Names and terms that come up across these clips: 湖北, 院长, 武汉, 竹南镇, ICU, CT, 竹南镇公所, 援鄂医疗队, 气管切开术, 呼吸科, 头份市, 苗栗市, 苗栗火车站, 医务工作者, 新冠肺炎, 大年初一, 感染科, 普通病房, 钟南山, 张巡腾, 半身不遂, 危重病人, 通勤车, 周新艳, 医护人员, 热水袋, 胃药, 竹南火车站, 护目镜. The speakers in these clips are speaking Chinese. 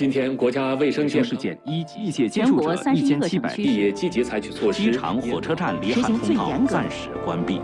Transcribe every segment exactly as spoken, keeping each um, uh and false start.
今天，国家卫生健康一级疫界接触者一千七百，也积极采取措施。机场、火车站离海通道暂时关闭。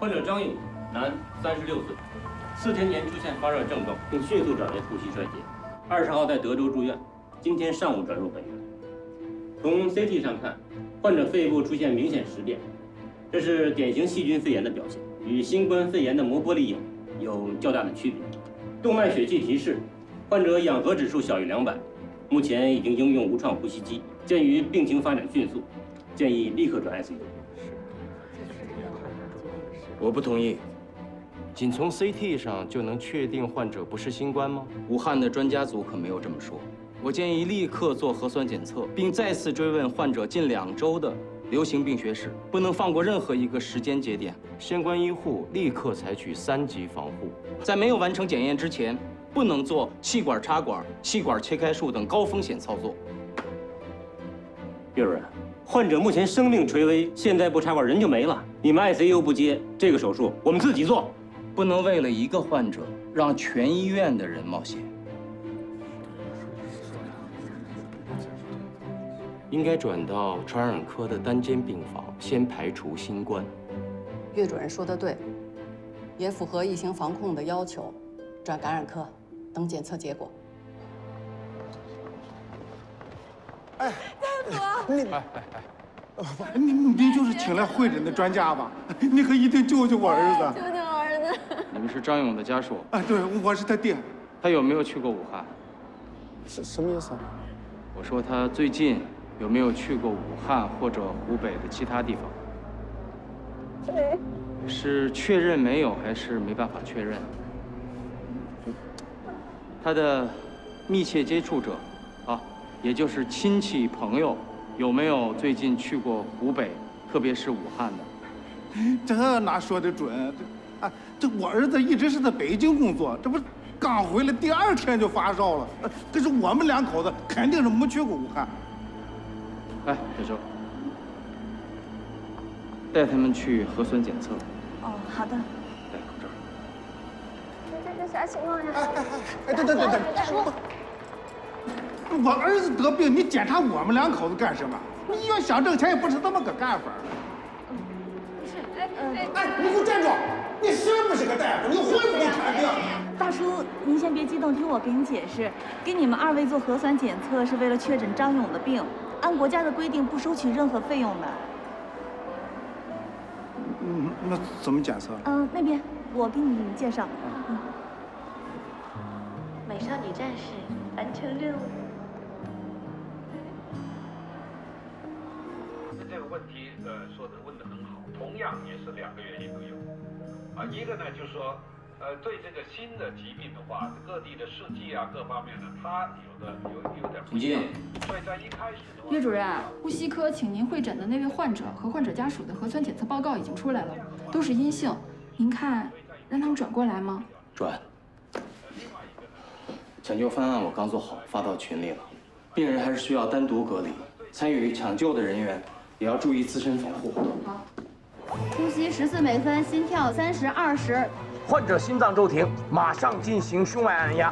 患者张颖，男，三十六岁，四天前出现发热症状，并迅速转为呼吸衰竭。二十号在德州住院，今天上午转入本院。从 C T 上看，患者肺部出现明显实变，这是典型细菌肺炎的表现，与新冠肺炎的膜玻璃影有较大的区别。动脉血迹提示，患者氧合指数小于两百，目前已经应用无创呼吸机。鉴于病情发展迅速，建议立刻转 I C U。 我不同意，仅从 C T 上就能确定患者不是新冠吗？武汉的专家组可没有这么说。我建议立刻做核酸检测，并再次追问患者近两周的流行病学史，不能放过任何一个时间节点。相关医护立刻采取三级防护，在没有完成检验之前，不能做气管插管、气管切开术等高风险操作。叶主任。 患者目前生命垂危，现在不插管人就没了。你们 I C U 不接这个手术，我们自己做，不能为了一个患者让全医院的人冒险。应该转到传染科的单间病房，先排除新冠。岳主任说的对，也符合疫情防控的要求，转感染科，等检测结果。哎。 大夫，您，哎哎哎，您您就是请来会诊的专家吧？你可一定救救我儿子！救救我儿子！你们是张勇的家属？啊，对，我是他爹。他有没有去过武汉？什什么意思啊？我说他最近有没有去过武汉或者湖北的其他地方？没。是确认没有，还是没办法确认？他的密切接触者，啊。 也就是亲戚朋友，有没有最近去过湖北，特别是武汉的？这哪说得准？啊，这我儿子一直是在北京工作，这不刚回来第二天就发烧了。可是我们两口子肯定是没去过武汉。哎，小周，带他们去核酸检测。哦，好的。戴口罩。这这啥情况呀？哎哎哎！等等等等，说。 我儿子得病，你检查我们两口子干什么？你医院想挣钱也不是这么个干法。不是，哎哎哎，你给我站住！你是不是个大夫？你会不会看病？大叔，您先别激动，听我给你解释。给你们二位做核酸检测是为了确诊张勇的病，按国家的规定不收取任何费用的。嗯，那怎么检测？嗯，那边我给你介绍。嗯，美少女战士完成任务。 这个问题，呃，说的问得很好，同样也是两个原因都有，啊，一个呢就是说，呃，对这个新的疾病的话，各地的试剂啊，各方面呢，它有的有有点不一样，所以在一开始的话，岳主任，呼吸科请您会诊的那位患者和患者家属的核酸检测报告已经出来了，都是阴性，您看让他们转过来吗？转。抢救方案我刚做好，发到群里了。病人还是需要单独隔离，参与抢救的人员也要注意自身防护。好，呼吸十四每分，心跳三十二十。患者心脏骤停，马上进行胸外按压。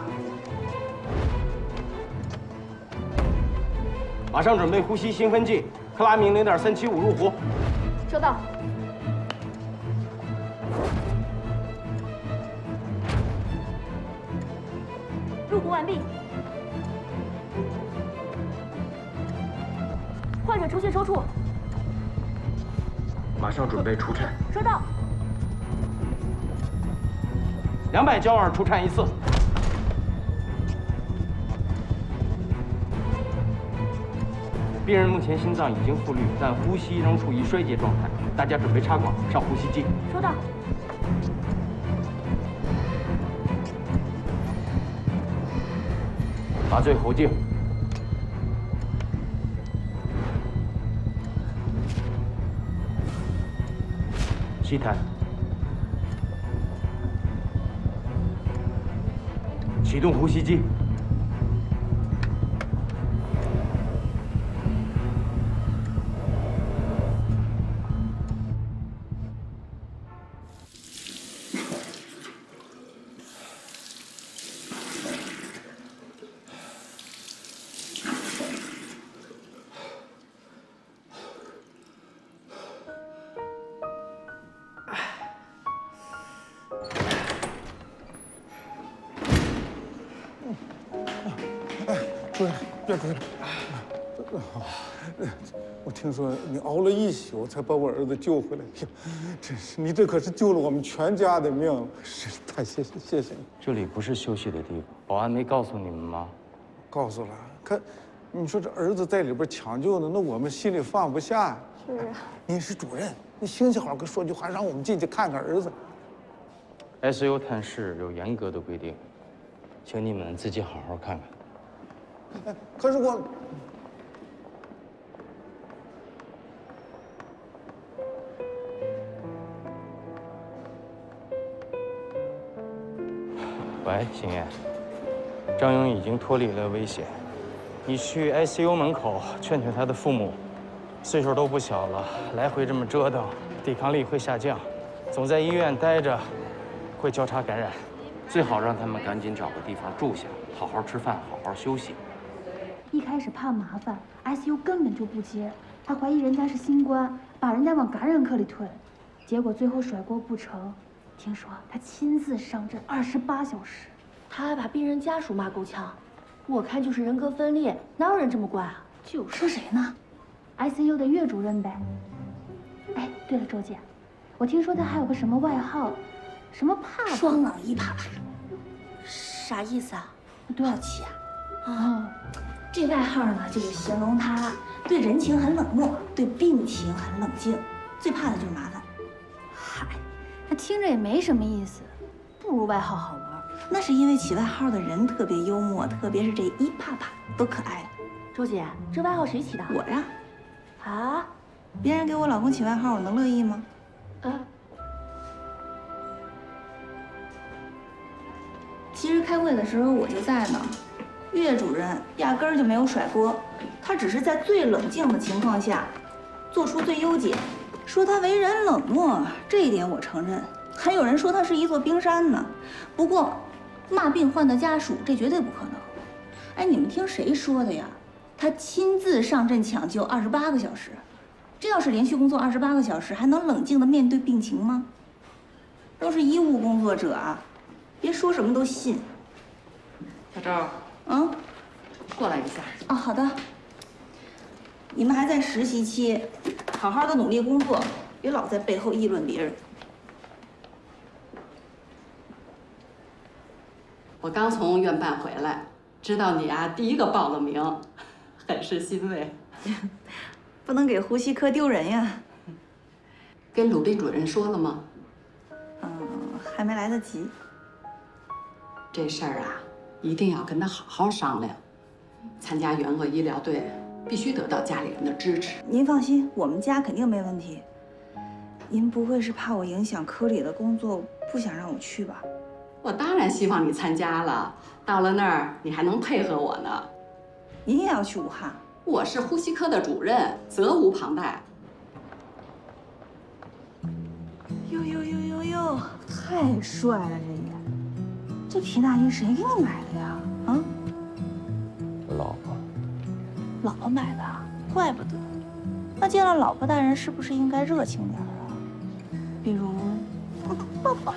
马上准备呼吸兴奋剂，克拉明零点三七五入壶。收到。 入壶完毕，患者出现抽搐，马上准备除颤。收到。两百焦耳除颤一次。病人目前心脏已经复绿，但呼吸仍处于衰竭状态，大家准备插管上呼吸机。收到。 麻醉喉镜，吸痰，启动呼吸机，别哭了，我听说你熬了一宿才把我儿子救回来，真是你这可是救了我们全家的命，是太谢谢谢谢你。这里不是休息的地方，保安没告诉你们吗？告诉了，可你说这儿子在里边抢救呢，那我们心里放不下。是啊，你是主任，你行行好跟说句话，让我们进去看看儿子。S U 探视有严格的规定，请你们自己好好看看。 可是我，喂，星燕，张勇已经脱离了危险，你去 I C U 门口劝劝他的父母，岁数都不小了，来回这么折腾，抵抗力会下降，总在医院待着，会交叉感染，最好让他们赶紧找个地方住下，好好吃饭，好好休息。 一开始怕麻烦 ，I C U 根本就不接，还怀疑人家是新冠，把人家往感染科里推，结果最后甩锅不成。听说他亲自上阵二十八小时，他还把病人家属骂够呛，我看就是人格分裂，哪有人这么乖啊？就是。说谁呢 ？I C U 的岳主任呗。哎，对了，周姐，我听说他还有个什么外号，什么帕帕，双脑一帕帕，啥意思啊？多少期啊？啊。 这外号呢，就是形容他对人情很冷漠，对病情很冷静，最怕的就是麻烦。嗨，那听着也没什么意思，不如外号好玩。那是因为起外号的人特别幽默，特别是这一帕帕多可爱啊！周姐，这外号谁起的？我呀。啊？别人给我老公起外号，我能乐意吗？啊。其实开会的时候我就在呢。 岳主任压根儿就没有甩锅，他只是在最冷静的情况下做出最优解。说他为人冷漠，这一点我承认。还有人说他是一座冰山呢。不过，骂病患的家属这绝对不可能。哎，你们听谁说的呀？他亲自上阵抢救二十八个小时，这要是连续工作二十八个小时，还能冷静地面对病情吗？都是医务工作者啊，别说什么都信。小赵。 嗯，过来一下。哦，好的。你们还在实习期，好好的努力工作，别老在背后议论别人。我刚从院办回来，知道你啊第一个报了名，很是欣慰。不能给呼吸科丢人呀。跟鲁斌主任说了吗？嗯，还没来得及。这事儿啊。 一定要跟他好好商量。参加援鄂医疗队必须得到家里人的支持。您放心，我们家肯定没问题。您不会是怕我影响科里的工作，不想让我去吧？我当然希望你参加了，到了那儿你还能配合我呢。您也要去武汉？我是呼吸科的主任，责无旁贷。呦呦呦呦呦，太帅了这也！这皮大衣谁给你买的呀？啊？我老婆。老婆买的，怪不得。那见了老婆大人是不是应该热情点啊？比如抱抱。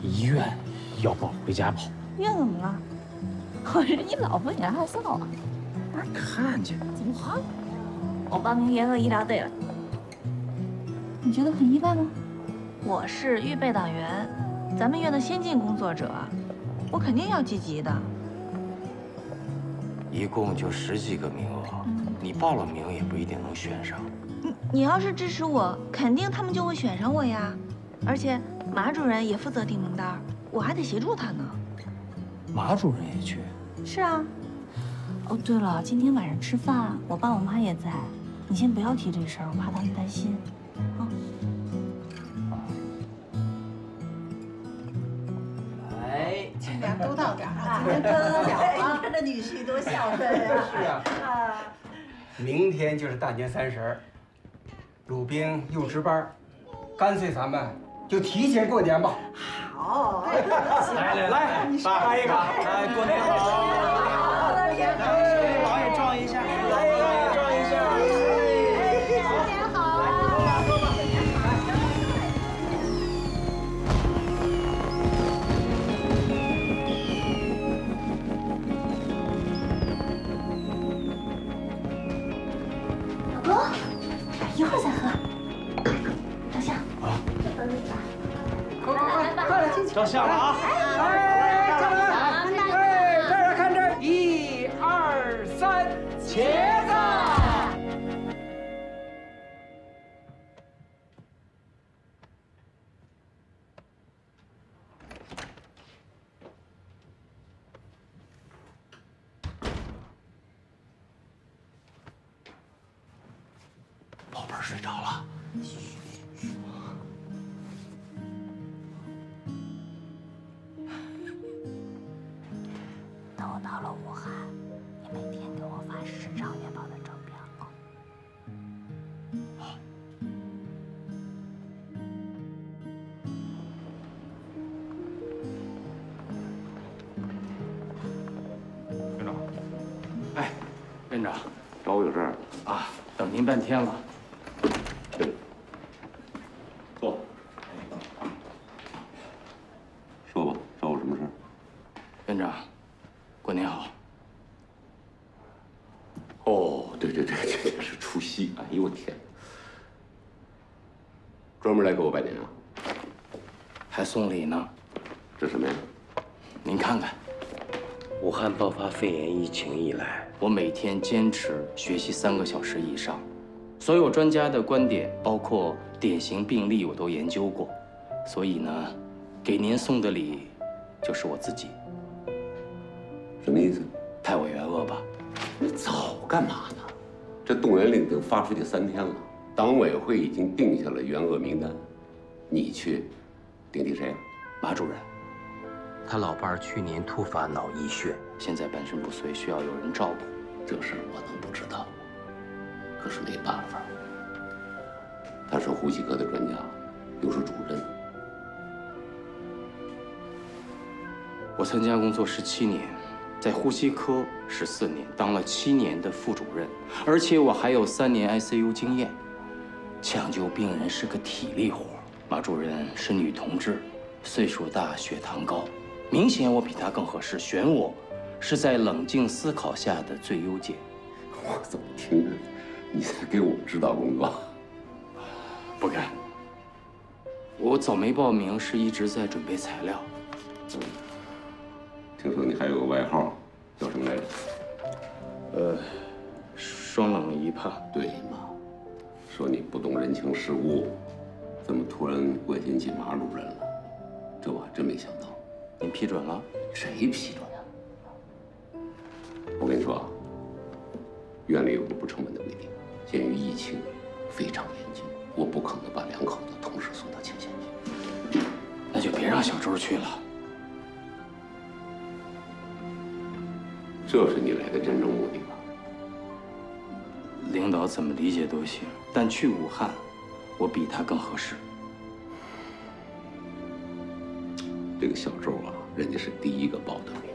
医院要抱回家跑，医院怎么了？我是你老婆，你还害臊啊？哪看见？怎么好？我报名援鄂医疗队了，你觉得很意外吗？我是预备党员，咱们院的先进工作者，我肯定要积极的。一共就十几个名额，你报了名也不一定能选上。你你要是支持我，肯定他们就会选上我呀，而且。 马主任也负责定名单，我还得协助他呢。马主任也去？是啊。哦，对了，今天晚上吃饭，我爸我妈也在，你先不要提这事儿，我怕他们担心。啊。哎，尽量都到点儿啊，尽量都到点儿啊！你看这女婿多孝顺呀！是啊。啊。明天就是大年三十儿，鲁冰又值班，干脆咱们。 就提前过年吧。好，来来来，爸拍一个，来过年好，过年好，来，老也撞一下，老也撞一下，过年好，来，说吧，老公，一会儿再喝。 照相了啊！哎，看这儿，哎，大家看这儿，一二三，茄子。宝贝儿睡着了。 院长，找我有事儿啊？等您半天了。坐。说吧，找我什么事儿？院长，过年好。哦，对对对，这也是除夕。哎呦我天！专门来给我拜年啊？还送礼呢。这什么呀？您看看。 武汉爆发肺炎疫情以来，我每天坚持学习三个小时以上，所有专家的观点，包括典型病例，我都研究过。所以呢，给您送的礼，就是我自己。什么意思？太我元鄂吧。你早干嘛呢？这动员令已经发出去三天了，党委会已经定下了援鄂名单，你去顶替谁啊？马主任。 他老伴儿去年突发脑溢血，现在半身不遂，需要有人照顾。这事儿我能不知道？可是没办法，他是呼吸科的专家，又是主任。我参加工作十七年，在呼吸科十四年，当了七年的副主任，而且我还有三年 I C U 经验。抢救病人是个体力活，马主任是女同志，岁数大，血糖高。 明显我比他更合适，选我是在冷静思考下的最优解。我怎么听着你在给我指导工作？不敢，我早没报名，是一直在准备材料。听说你还有个外号，叫什么来着？呃，双冷一胖。对嘛，说你不懂人情世故，怎么突然关心起马主任了？这我还真没想到。 您批准了？谁批准的？我跟你说啊，院里有个不成文的规定，鉴于疫情非常严峻，我不可能把两口子同时送到前线去。那就别让小周去了。这是你来的真正目的吧？领导怎么理解都行，但去武汉，我比他更合适。这个小周啊，人家是第一个报的名，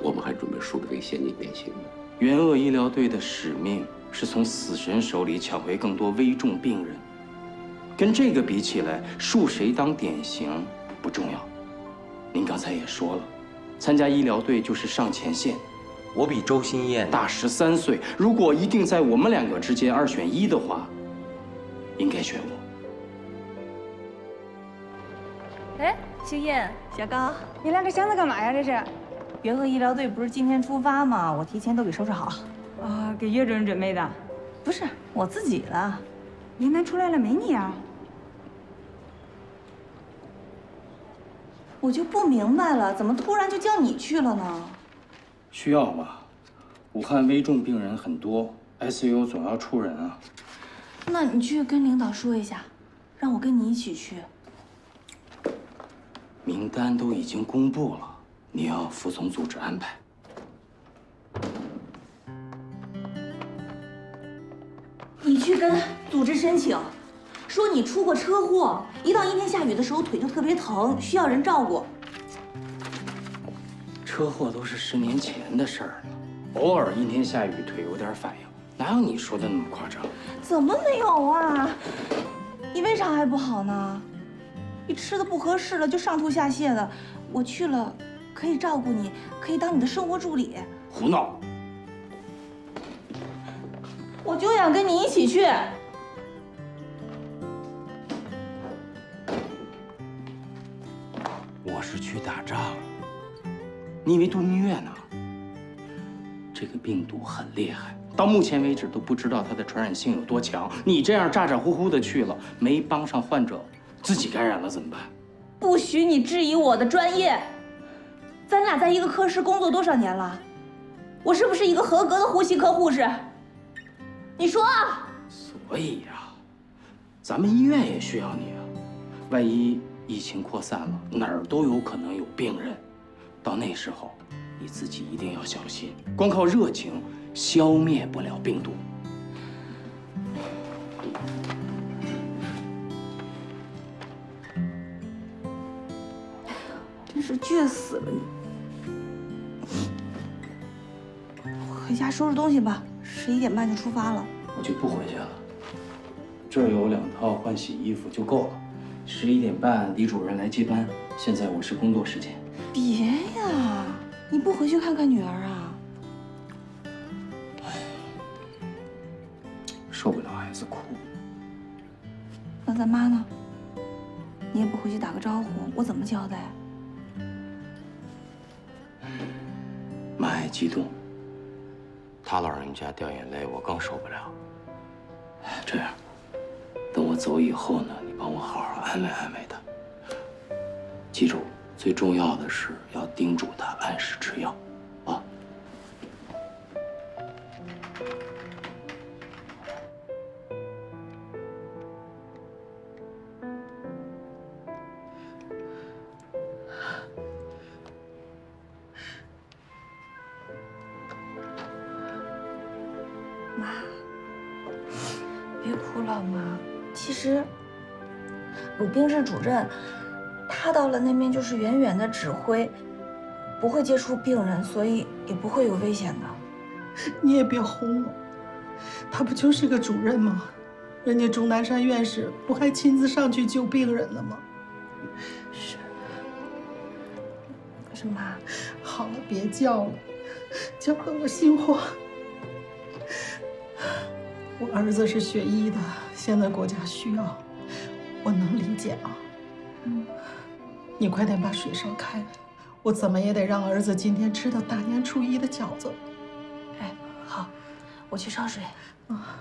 我们还准备树立为先进典型呢。援鄂医疗队的使命是从死神手里抢回更多危重病人。 跟这个比起来，树谁当典型不重要。您刚才也说了，参加医疗队就是上前线。我比周新艳大十三岁，如果一定在我们两个之间二选一的话，应该选我。哎，新艳，小高，你拉着箱子干嘛呀？这是？援鄂医疗队不是今天出发吗？我提前都给收拾好。啊，给岳主任准备的？不是，我自己的。名单出来了没你啊？ 我就不明白了，怎么突然就叫你去了呢？需要吧，武汉危重病人很多 ，I C U 总要出人啊。那你去跟领导说一下，让我跟你一起去。名单都已经公布了，你要服从组织安排。你去跟组织申请。 说你出过车祸，一到阴天下雨的时候腿就特别疼，需要人照顾。车祸都是十年前的事儿了，偶尔阴天下雨腿有点反应，哪有你说的那么夸张？怎么没有啊？你为啥还不好呢？你吃的不合适了就上吐下泻的，我去了可以照顾你，可以当你的生活助理。胡闹！我就想跟你一起去。 我是去打仗，你以为度蜜月呢？这个病毒很厉害，到目前为止都不知道它的传染性有多强。你这样咋咋呼呼的去了，没帮上患者，自己感染了怎么办？不许你质疑我的专业！咱俩在一个科室工作多少年了？我是不是一个合格的呼吸科护士？你说啊！所以呀，咱们医院也需要你啊，万一…… 疫情扩散了，哪儿都有可能有病人。到那时候，你自己一定要小心。光靠热情消灭不了病毒。真是倔死了你！我回家收拾东西吧，十一点半就出发了。我就不回去了，这儿有两套换洗衣服就够了。 十一点半，李主任来接班。现在我是工作时间。别呀，你不回去看看女儿啊？受不了孩子哭。那咱妈呢？你也不回去打个招呼，我怎么交代？妈也激动，她老人家掉眼泪，我更受不了。这样，等我走以后呢？ 帮我好好安慰安慰他，记住，最重要的是要叮嘱他按时吃药，啊！妈，别哭了，妈。其实。 鲁病室主任，他到了那边就是远远的指挥，不会接触病人，所以也不会有危险的。你也别哄我，他不就是个主任吗？人家钟南山院士不还亲自上去救病人了吗？是，是妈。好了，别叫了，叫得我心慌。我儿子是学医的，现在国家需要。 我能理解啊，嗯，你快点把水烧开，我怎么也得让儿子今天吃到大年初一的饺子。哎，好，我去烧水啊。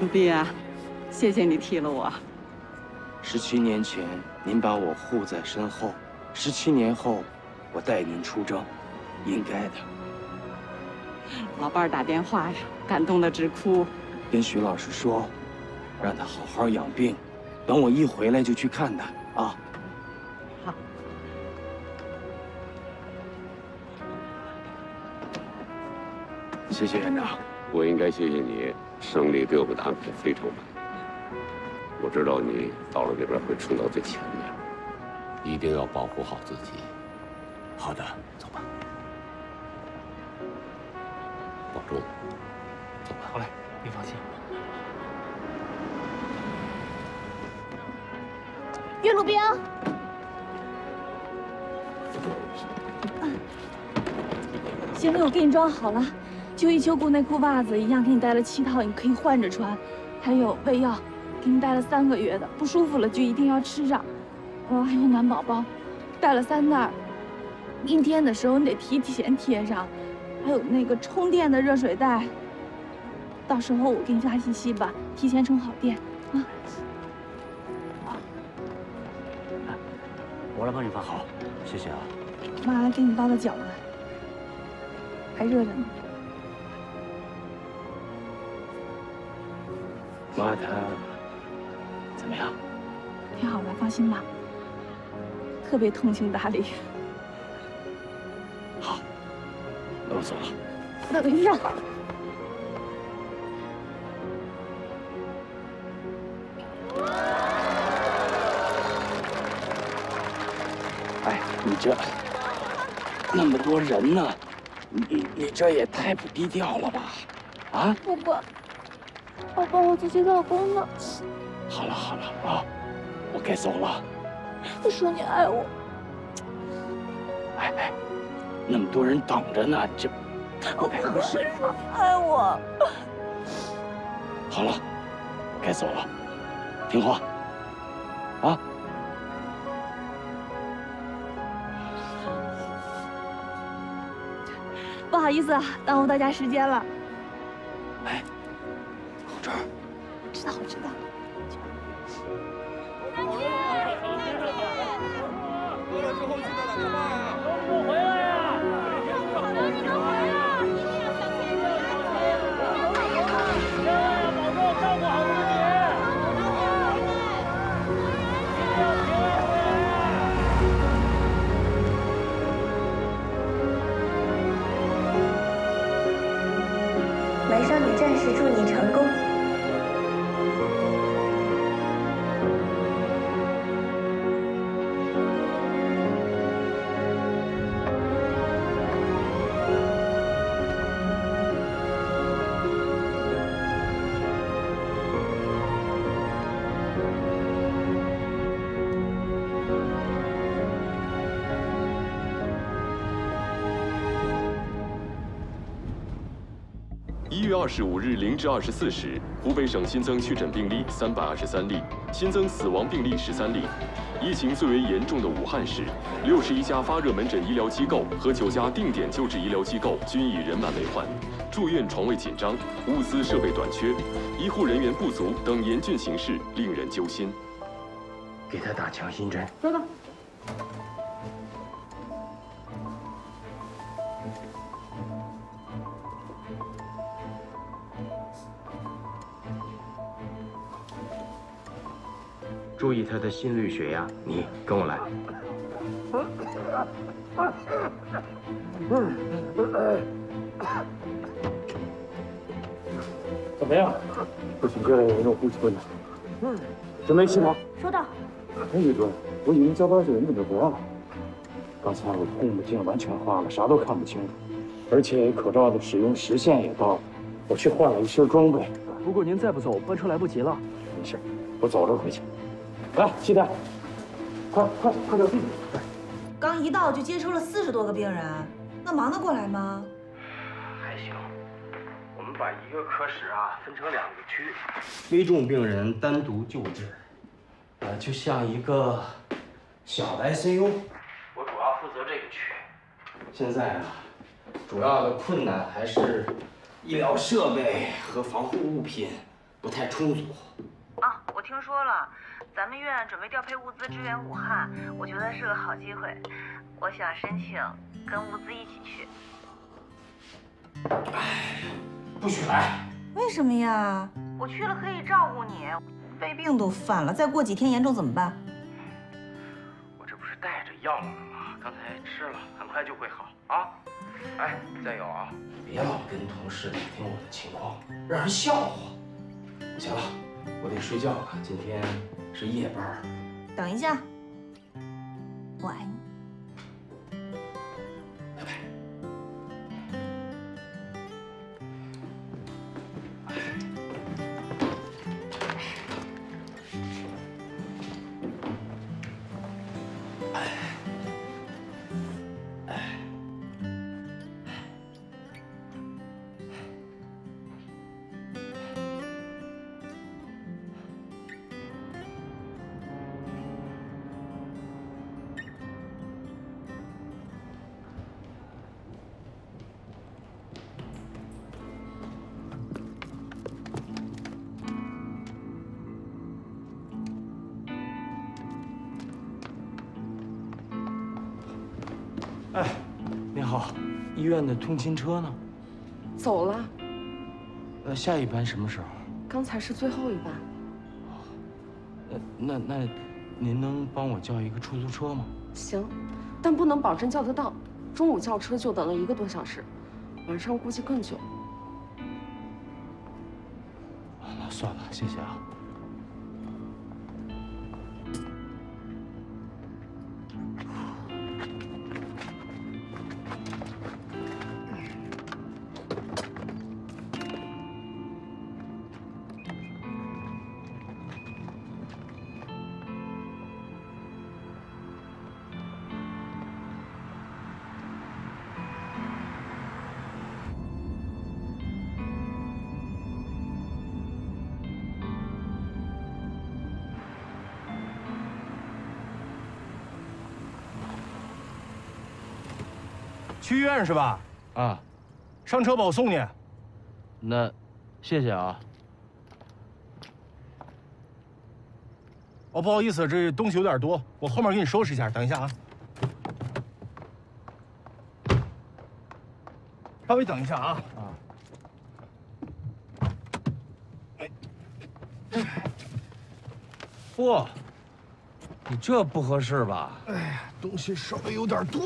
鲁碧啊，谢谢你替了我。十七年前，您把我护在身后；十七年后，我带您出征，应该的。 老伴儿打电话呀，感动得直哭。跟徐老师说，让他好好养病，等我一回来就去看他啊。好。谢谢院长。我应该谢谢你，省里对我们的安排非常满。我知道你到了那边会冲到最前面，一定要保护好自己。好的，走吧。 保重，走吧。好嘞，您放心。岳路兵，行李我给你装好了，秋衣秋裤内裤袜子一样给你带了七套，你可以换着穿。还有胃药，给你带了三个月的，不舒服了就一定要吃上。哦，还有暖宝宝，带了三袋，阴天的时候你得提前贴上。 还有那个充电的热水袋，到时候我给你发信息吧，提前充好电啊！啊，我来帮你放好，谢谢啊。妈给你包的饺子，还热着呢。妈她怎么样？挺好的，放心吧。特别通情达理。 那我走了。那等一下。哎，你这那么多人呢，你你这也太不低调了吧？啊？不不，我帮我自己老公呢。好了好了啊，我该走了。你说你爱我。哎哎。 那么多人等着呢，这不太合适。爱我。好了，该走了，听话，啊。不好意思，耽误大家时间了。哎，好吃。我知道，我知道。 二十五日零至二十四时，湖北省新增确诊病例三百二十三例，新增死亡病例十三例。疫情最为严重的武汉市，六十一家发热门诊医疗机构和九家定点救治医疗机构均已人满为患，住院床位紧张，物资设备短缺，医护人员不足等严峻形势令人揪心。给他打强心针。等等。 注意他的心率、血压。你跟我来。怎么样？不行，这样有一种呼吸困难。嗯，准备起跑。收到。哎，宇哥，我以为加班是人怎么不让了？刚才我护目镜完全花了，啥都看不清楚，而且口罩的使用时限也到了，我去换了一身装备。如果您再不走，班车来不及了。没事。 我走着回去，来，西太，快快快点！刚一到就接收了四十多个病人，那忙得过来吗？还行，我们把一个科室啊分成两个区，危重病人单独救治，呃，就像一个小的 I C U。我主要负责这个区。现在啊，主要的困难还是医疗设备和防护物品不太充足。 啊，我听说了，咱们院准备调配物资支援武汉，我觉得是个好机会，我想申请跟物资一起去。哎，不许来！为什么呀？我去了可以照顾你，胃病都犯了，再过几天严重怎么办？我这不是带着药了吗？刚才吃了，很快就会好啊！哎，再有啊，别老跟同事打听我的情况，让人笑话。行了，我得睡觉了，今天是夜班。等一下，我爱你。 哎，你好，医院的通勤车呢？走了。那下一班什么时候？刚才是最后一班。哦，那那那，您能帮我叫一个出租车吗？行，但不能保证叫得到。中午叫车就等了一个多小时，晚上估计更久。那算了，谢谢啊。 去医院是吧？啊，上车吧，我送你。那，谢谢啊。哦，不好意思，这东西有点多，我后面给你收拾一下。等一下啊，稍微等一下啊。啊。哎，嚯，你这不合适吧？哎呀，东西稍微有点多。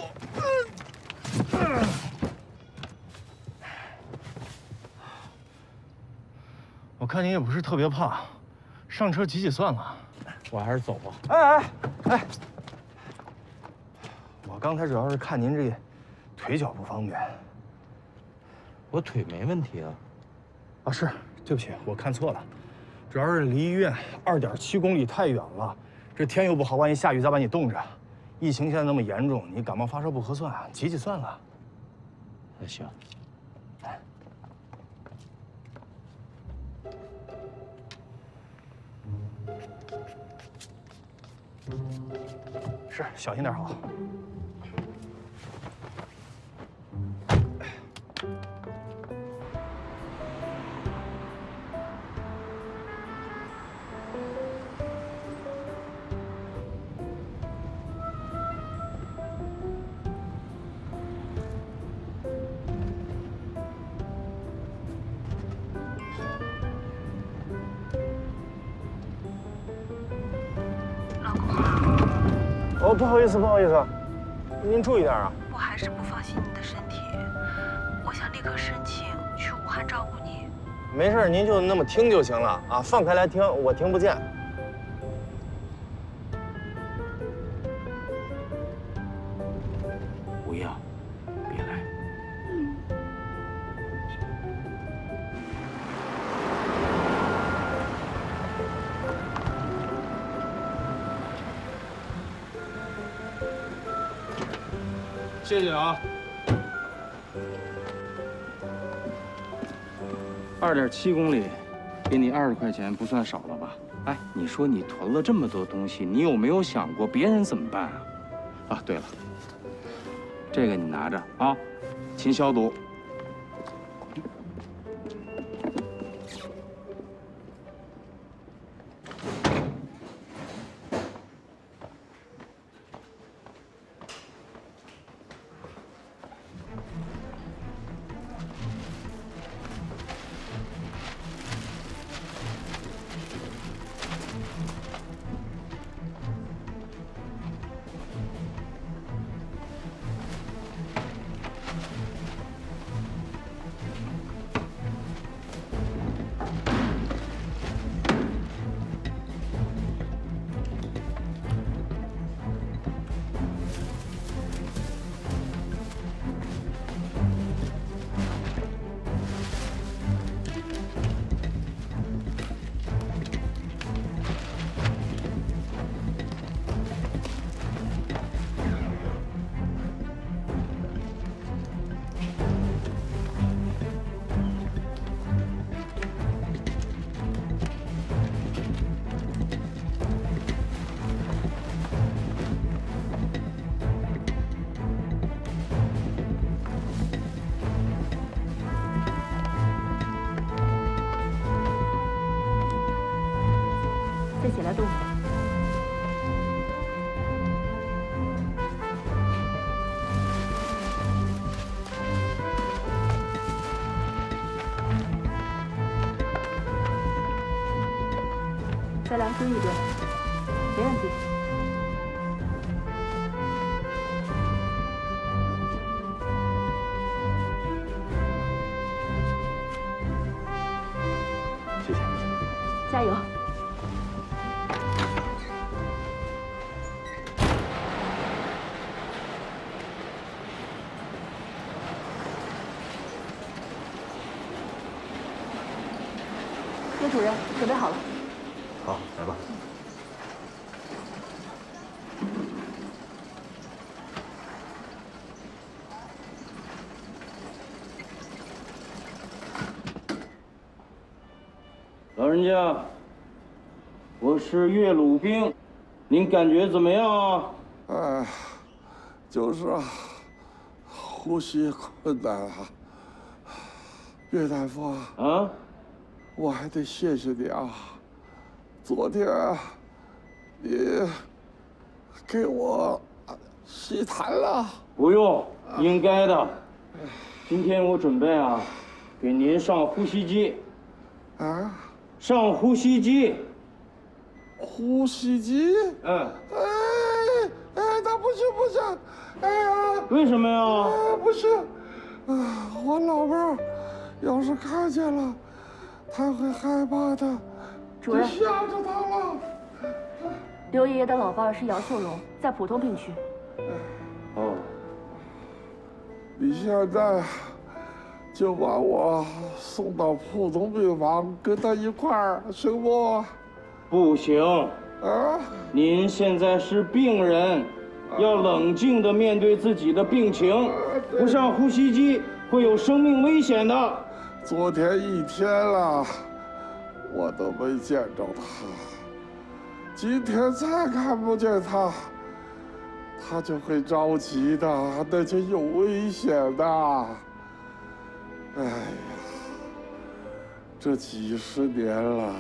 我看你也不是特别胖，上车挤挤算了，我还是走吧。哎哎哎！我刚才主要是看您这腿脚不方便。我腿没问题啊。啊，是，对不起，我看错了，主要是离医院二点七公里太远了，这天又不好，万一下雨再把你冻着。 疫情现在那么严重，你感冒发烧不合算，挤挤算了。那行。是，小心点好。哦，不好意思，不好意思，您注意点啊！我还是不放心你的身体，我想立刻申请去武汉照顾你。没事，您就那么听就行了啊，放开来听，我听不见。五一啊，别来。嗯。谢谢啊！二点七公里，给你二十块钱不算少了吧？哎，你说你囤了这么多东西，你有没有想过别人怎么办啊？啊，对了，这个你拿着啊，勤消毒。再来推一顿，没问题。谢谢，加油！ 主任准备好了，好，来吧。老人家，我是岳鲁冰，您感觉怎么样啊？哎，就是啊，呼吸困难啊。岳大夫啊。啊。 我还得谢谢你啊！昨天啊，你给我洗痰了。不用，应该的。今天我准备啊，给您上呼吸机。啊？上呼吸机。呼吸机？嗯。哎哎，那不行不行！哎呀！为什么呀？哎，不行！啊，我老伴儿要是看见了。 他会害怕的，主任吓着他了。刘爷爷的老伴是姚秀荣，在普通病区。哦，你现在就把我送到普通病房，跟他一块儿，行不？不行啊！您现在是病人，要冷静地面对自己的病情，不上呼吸机会有生命危险的。 昨天一天了，我都没见着他，今天再看不见他，他就会着急的，那就有危险的。哎呀，这几十年了，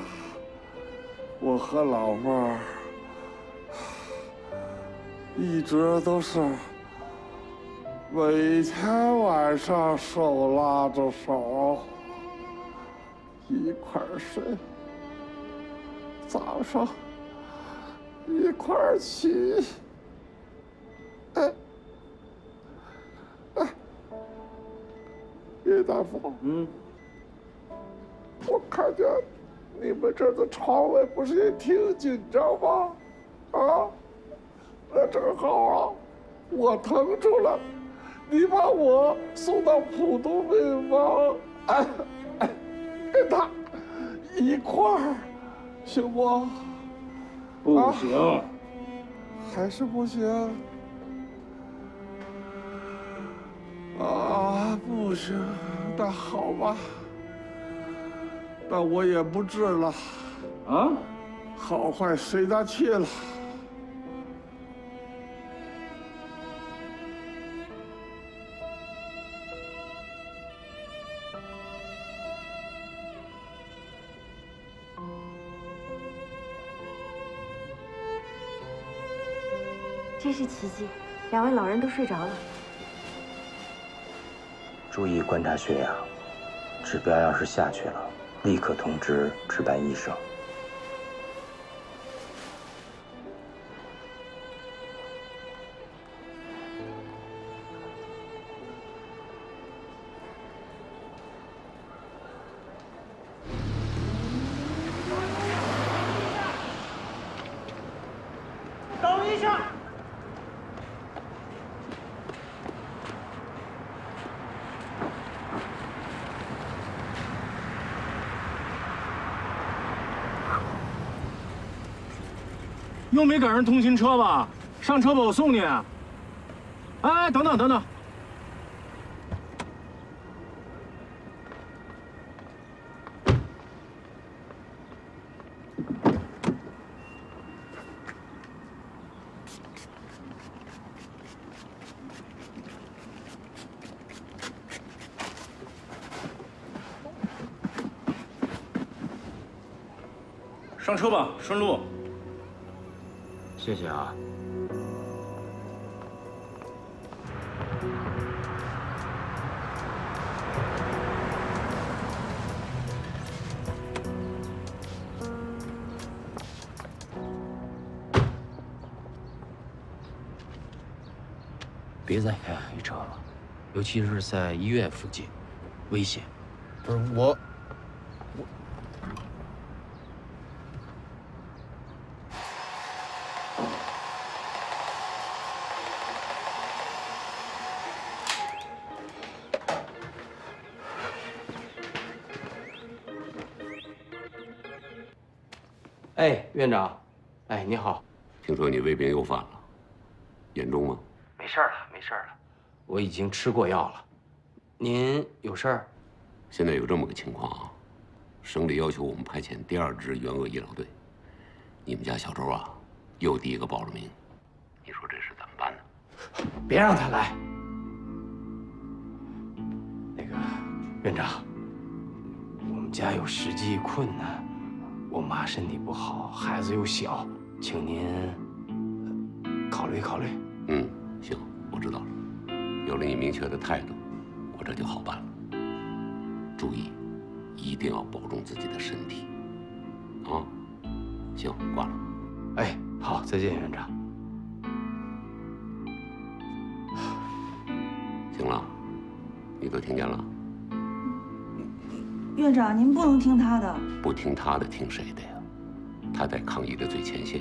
我和老妹儿一直都是。 每天晚上手拉着手一块儿睡，早上一块儿起。哎，哎，岳大夫，嗯，我看见你们这儿的床位不是也挺紧张吗？啊，那正好啊，我腾出来。 你把我送到普通病房，哎哎，跟他一块儿，行不？不行、啊，还是不行。啊，不行，那好吧，那我也不治了。啊？好坏随他去了。 真是奇迹，两位老人都睡着了。注意观察血压，指标要是下去了，立刻通知值班医生。找医生。 又没赶上通勤车吧？上车吧，我送你。哎，等等等等，上车吧，顺路。 谢谢啊！别再开黑车了，尤其是在医院附近，危险。不是我，我。哎，院长，哎，你好。听说你胃病又犯了，严重吗？ 没事了，没事了，我已经吃过药了。您有事儿？现在有这么个情况啊，省里要求我们派遣第二支援鄂医疗队，你们家小周啊，又第一个报了名。你说这事怎么办呢？别让他来。那个院长，我们家有实际困难，我妈身体不好，孩子又小，请您考虑考虑。嗯。 行，我知道了。有了你明确的态度，我这就好办了。注意，一定要保重自己的身体，啊！行，挂了。哎，好，再见，院长。行了，你都听见了。院长，您不能听他的。不听他的，听谁的呀？他在抗疫的最前线，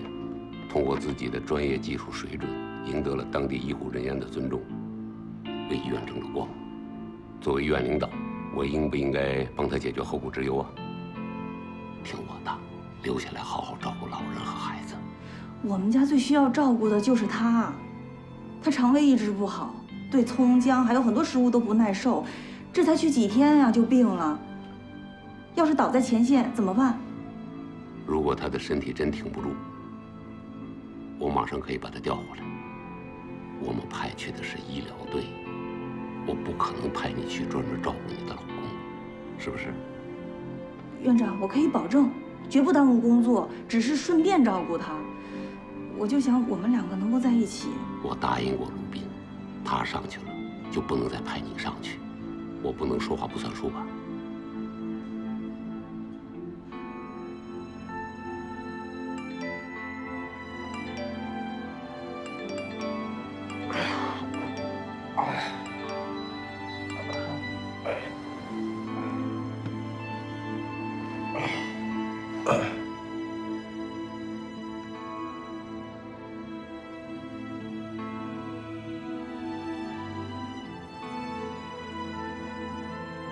通过自己的专业技术水准。 赢得了当地医护人员的尊重，为医院争了光。作为医院领导，我应不应该帮他解决后顾之忧啊？听我的，留下来好好照顾老人和孩子。我们家最需要照顾的就是他，他肠胃一直不好，对葱姜还有很多食物都不耐受，这才去几天呀就病了。要是倒在前线怎么办？如果他的身体真挺不住，我马上可以把他调回来。 我们派去的是医疗队，我不可能派你去专门照顾你的老公，是不是？院长，我可以保证，绝不耽误工作，只是顺便照顾他。我就想我们两个能够在一起。我答应过卢斌，他上去了就不能再派你上去，我不能说话不算数吧？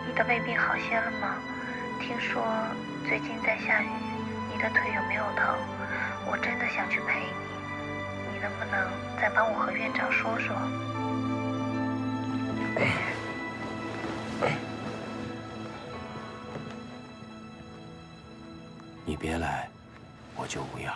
你的胃病好些了吗？听说最近在下雨，你的腿有没有疼？我真的想去陪你，你能不能再帮我和院长说说？你别来，我就无恙。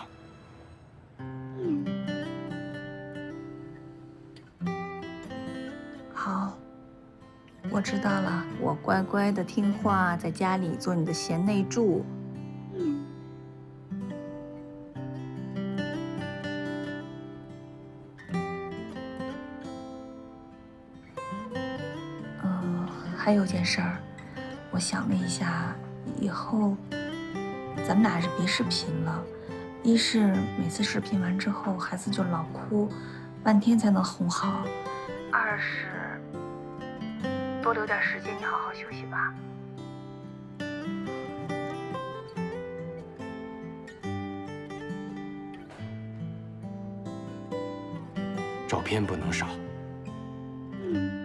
我知道了，我乖乖的听话，在家里做你的贤内助。嗯。嗯，还有件事儿，我想了一下，以后咱们俩还是别视频了。一是每次视频完之后，孩子就老哭，半天才能哄好；二是。 多留点时间，你好好休息吧。照片不能少。嗯。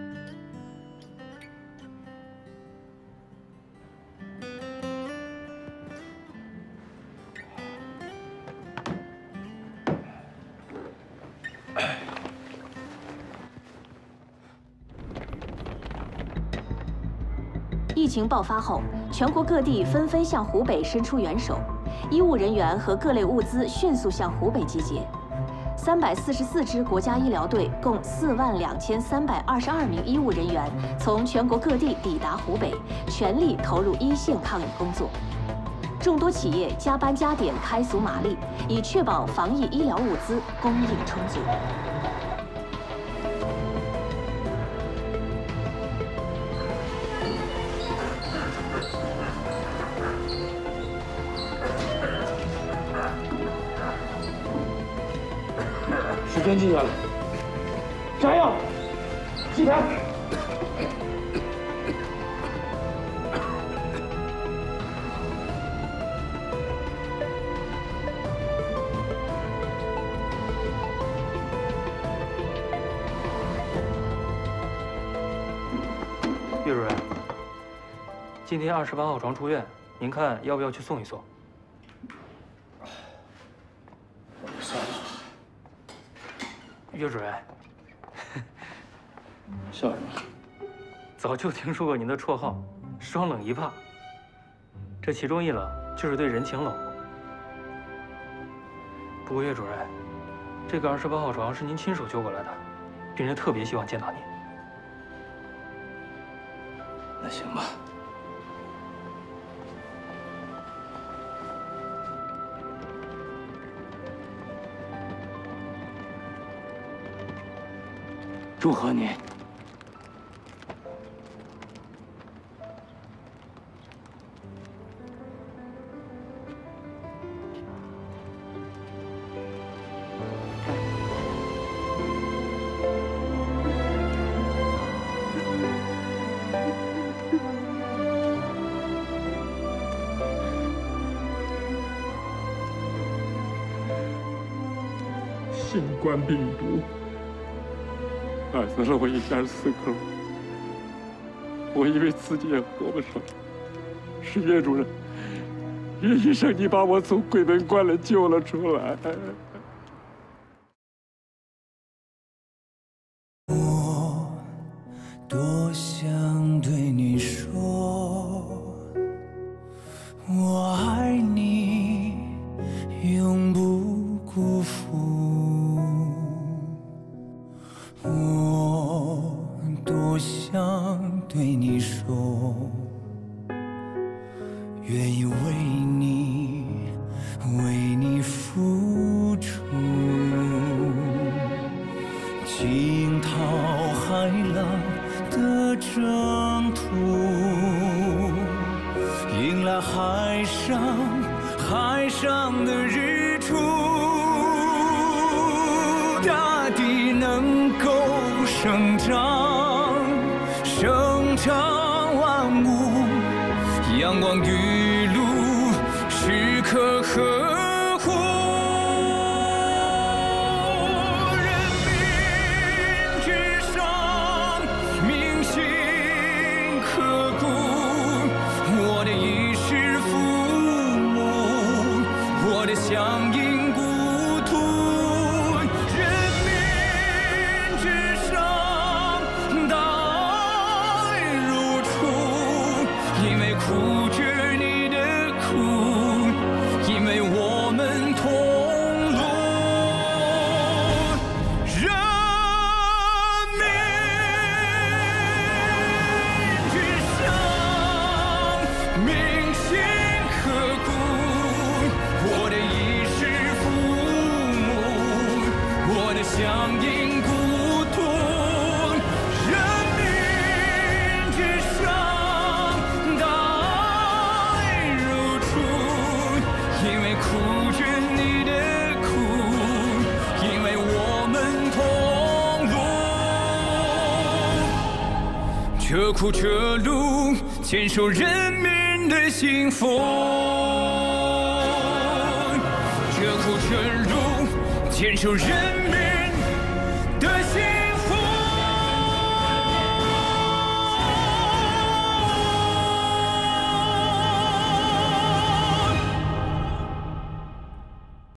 疫情爆发后，全国各地纷纷向湖北伸出援手，医务人员和各类物资迅速向湖北集结。三百四十四支国家医疗队，共四万两千三百二十二名医务人员从全国各地抵达湖北，全力投入一线抗疫工作。众多企业加班加点开足马力，以确保防疫医疗物资供应充足。 时间进来了，加油！起开！岳主任，今天二十八号床出院，您看要不要去送一送？ 岳主任，笑什么？早就听说过您的绰号“双冷一怕”，这其中一冷就是对人情冷。不过岳主任，这个二十八号床是您亲手救过来的，病人特别希望见到您。那行吧。 祝贺你！新冠病毒。 害死了我一家四口，我以为自己也活不成。是岳主任，岳医生，你把我从鬼门关里救了出来。我多想对你说，我爱你，永不辜负。 我多想对你说，愿意为你为你付出，惊涛骇浪的征途，迎来海上海上的日出，大地能。 生长，生长万物，阳光雨露，时刻呵护。人民至上，铭心刻骨。我的衣食父母，我的乡音。 这苦这路，坚守人民的幸福。这苦这路，坚守人民。